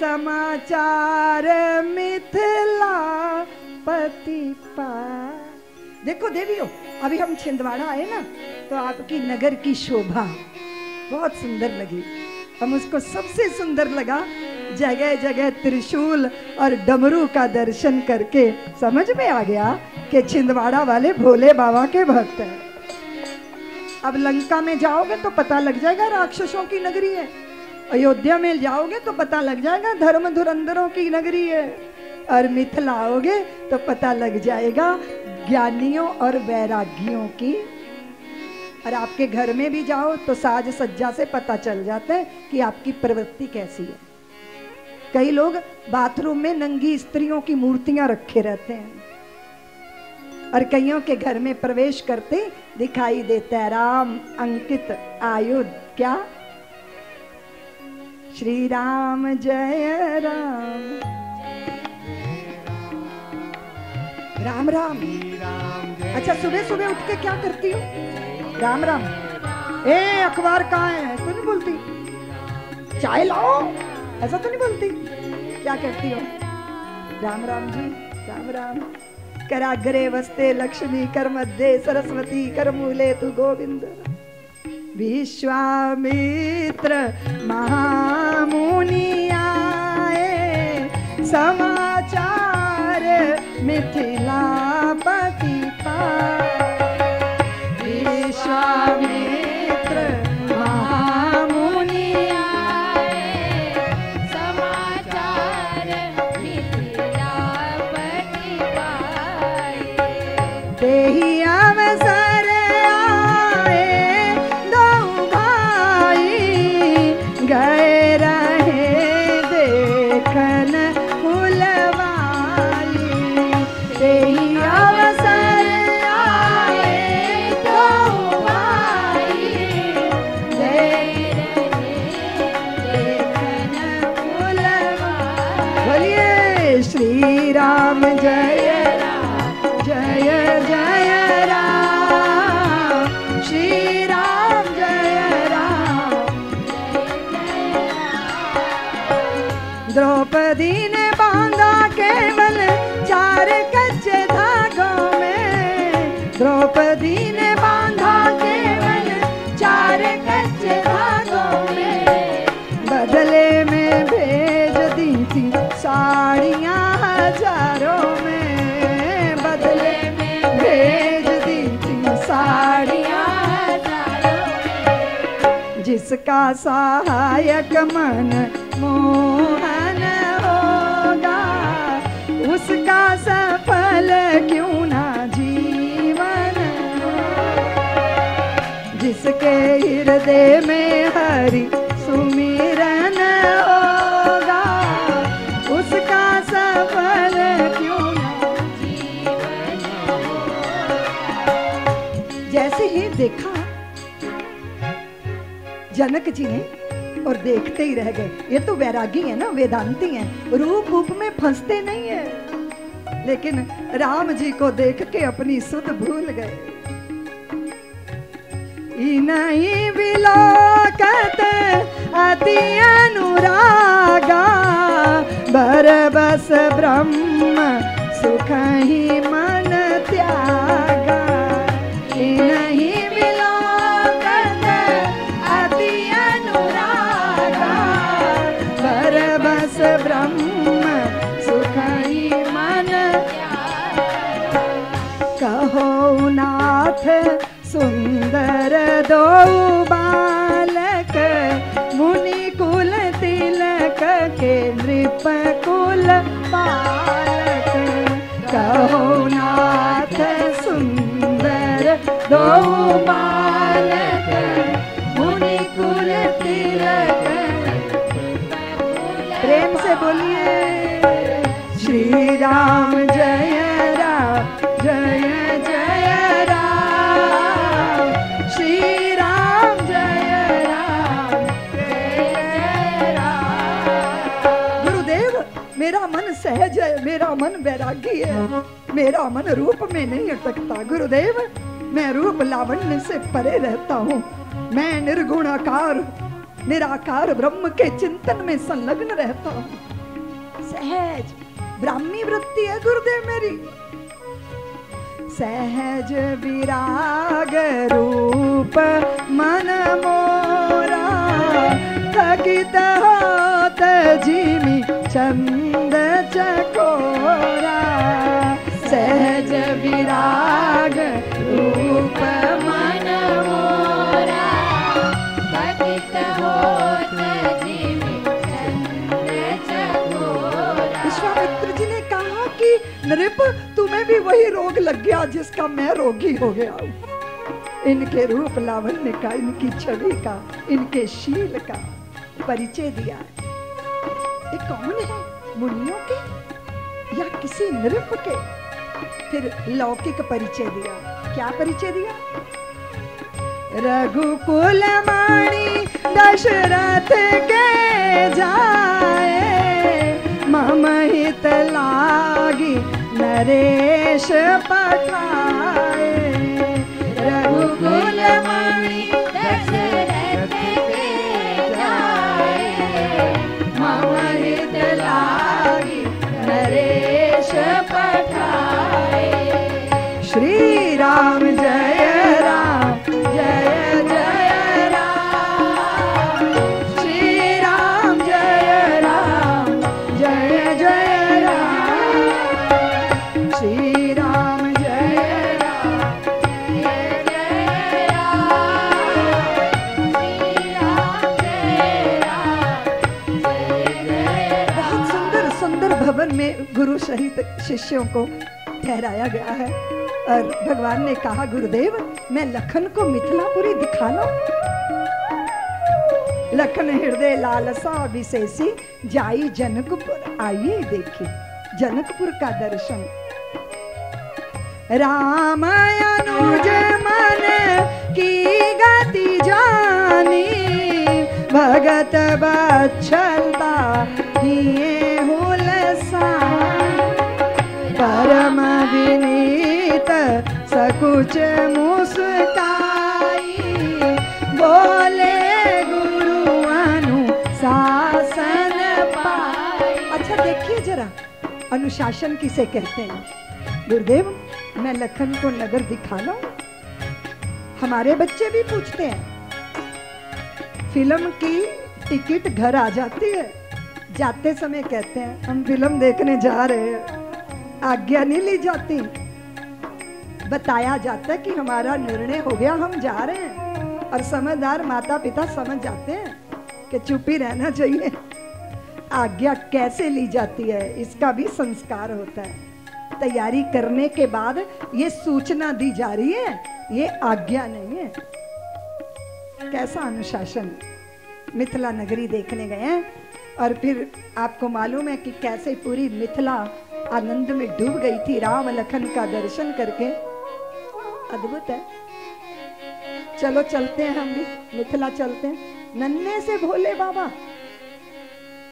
समाचार मिथिला पति पाए। देखो देवियों, अभी हम छिंदवाड़ा आए ना, तो आपकी नगर की शोभा बहुत सुंदर लगी। हम उसको सबसे सुंदर लगा जगह जगह त्रिशूल और डमरू का दर्शन करके समझ में आ गया कि छिंदवाड़ा वाले भोले बाबा के भक्त हैं। अब लंका में जाओगे तो पता लग जाएगा राक्षसों की नगरी है, अयोध्या में जाओगे तो पता लग जाएगा धर्म धुरंधरों की नगरी है, और मिथिला आओगे तो पता लग जाएगा ज्ञानियों और वैरागियों की। और आपके घर में भी जाओ तो साज सज्जा से पता चल जाता है कि आपकी प्रवृत्ति कैसी है। कई लोग बाथरूम में नंगी स्त्रियों की मूर्तियां रखे रहते हैं, और कईयों के घर में प्रवेश करते दिखाई देता है राम अंकित आयुध, क्या श्री राम जय राम, राम राम। अच्छा, सुबह सुबह उठ के क्या करती हो? राम राम। ए अखबार कहाँ है? तू नहीं बोलती चाय लाओ, ऐसा तो नहीं बोलती? क्या करती हो? राम राम जी, राम राम। कराग्रे वस्ते लक्ष्मी, कर मध्य सरस्वती, कर मूले तु गोविंद। विश्वामित्र महामुनि आए समाचार मिथिला पति पाए। विश्वामित्र महामुनि आए समाचार मिथिला पति पाए। देहि अवसर आए दो भाई, गए रहे देखन राम जय राम, जय जय राम, श्री राम जय राम। द्रौपदी ने बांधा केवल चार कच्चे धागों में, द्रौपदी ने बांधा केवल चार कच्चे धागों में, बदले में भेज दी थी साड़ियाँ हजारों में, बदले में भेज दी थी साड़ियाँ हजारों में। जिसका सहायक मन मोहन होगा, उसका सफल क्यों ना जीवन। जिसके हृदय में हरि सुमिरन होगा, उसका सफल क्यों ना जीवन होगा। जैसे ही देखा जनक जी ने, और देखते ही रह गए। ये तो वैरागी है ना, वेदांती हैं, रूप रूप में फंसते नहीं है, लेकिन राम जी को देख के अपनी सुध भूल गए। इन्हीं विलोकत अति अनुरागा, बरबस ब्रह्म सुखहि मन त्यागा। इन्हीं विलोकत अति अनुरागा, बरबस ब्रह्म सुखहि मन त्यागा। कहो नाथ सुंदर दो बालक, मुनि कुल तिलक के नृपकुल बालक। कहो नाथ सुंदर दो बालक, मुनि कुल तिलक। प्रेम से बोलिए श्री राम जय राम, जय जय राम, श्री राम जय राम, जय जय राम। गुरुदेव, मेरा मन सहज है, मेरा मन वैरागी है, मेरा मन रूप में नहीं अटकता। गुरुदेव, मैं रूप लावण्य से परे रहता हूँ, मैं निर्गुण आकार, निराकार ब्रह्म के चिंतन में संलग्न रहता हूं। सहज ब्राह्मी वृत्ति है गुरुदेव मेरी। सहज विराग रूप मन मोरा थकित होत जिमि चंद चकोरा। सहज विराग रूप मन मोरा थकित होत जिमि चंद चकोरा। विश्वामित्र जी ने कहा कि नृप तुम्हें भी वही रोग लग गया जिसका मैं रोगी हो गया हूँ। इनके रूप लावण्य का, इनकी छवि का, इनके शील का परिचय दिया है। ये कौन है, मुनियों के या किसी नृप के? फिर लौकिक परिचय दिया। क्या परिचय दिया? रघुकुल माणी दशरथ के जाए, मम हित लागी नरेश पठाए। रघुकुल माणी दशरथ के जाए, मम हित लागी नरेश पठाए। श्री राम जय राम जय जय राम, श्री राम जय राम जय जय राम, श्री राम जय राम जय जय राम, श्री राम जय राम जय जय राम। बहुत सुंदर सुंदर भवन में गुरु सहित शिष्यों को ठहराया गया है और भगवान ने कहा गुरुदेव मैं लखन को मिथिलापुरी दिखा लो। लखन हृदय लालसा विशेषी जाई जनकपुर, आइए देखी जनकपुर का दर्शन। राम अनुज मन की गति जानी, भगत बचलता किए हुलसा। परम विनीत सकुच मुस्काई, बोले गुरु अनुशासन पाई। अच्छा देखिए जरा अनुशासन किसे कहते हैं। गुरुदेव मैं लखन को नगर दिखा लूं। हमारे बच्चे भी पूछते हैं, फिल्म की टिकट घर आ जाती है, जाते समय कहते हैं हम फिल्म देखने जा रहे हैं, आज्ञा नहीं ली जाती, बताया जाता कि हमारा निर्णय हो गया हम जा रहे हैं। और समझदार माता पिता समझ जाते हैं कि चुप ही रहना चाहिए। आज्ञा कैसे ली जाती है इसका भी संस्कार होता है। तैयारी करने के बाद ये सूचना दी जा रही है, ये आज्ञा नहीं है। कैसा अनुशासन। मिथिला नगरी देखने गए हैं और फिर आपको मालूम है कि कैसे पूरी मिथिला आनंद में डूब गई थी राम लखन का दर्शन करके। अद्भुत है। चलो चलते हैं, हम भी मिथिला चलते हैं। नन्हे से भोले बाबा।